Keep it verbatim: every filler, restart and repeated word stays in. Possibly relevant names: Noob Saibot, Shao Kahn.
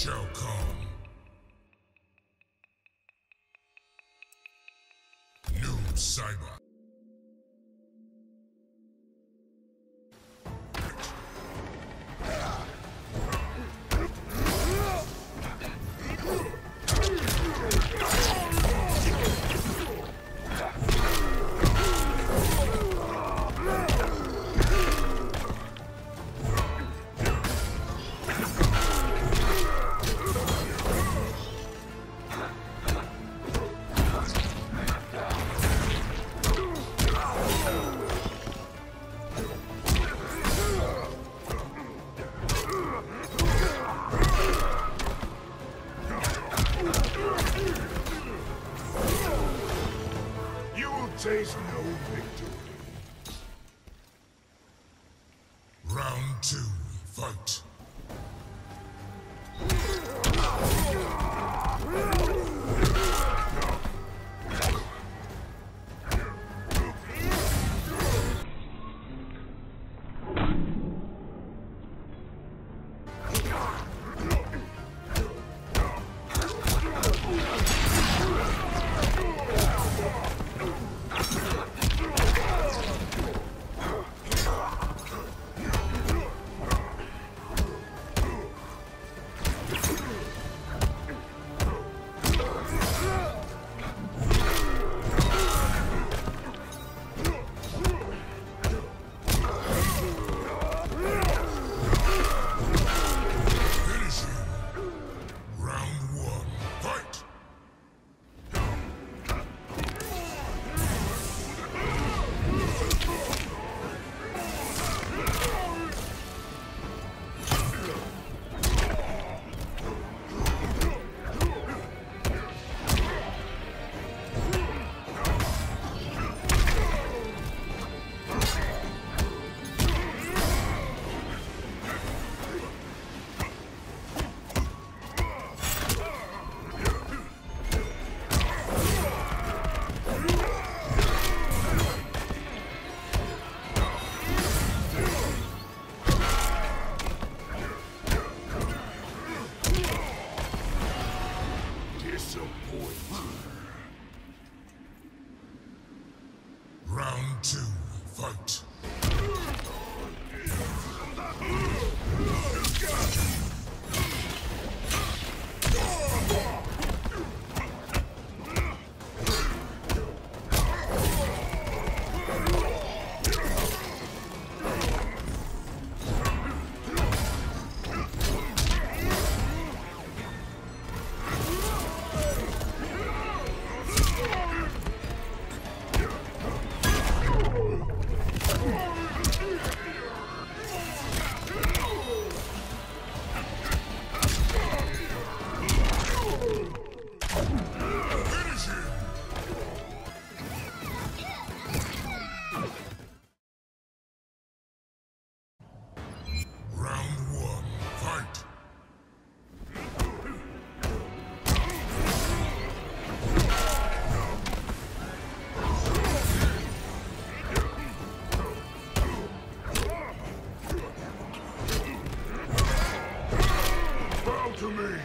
Shao Kahn. Noob Saibot. Taste no victory. Round two, fight. Round two, fight. To me.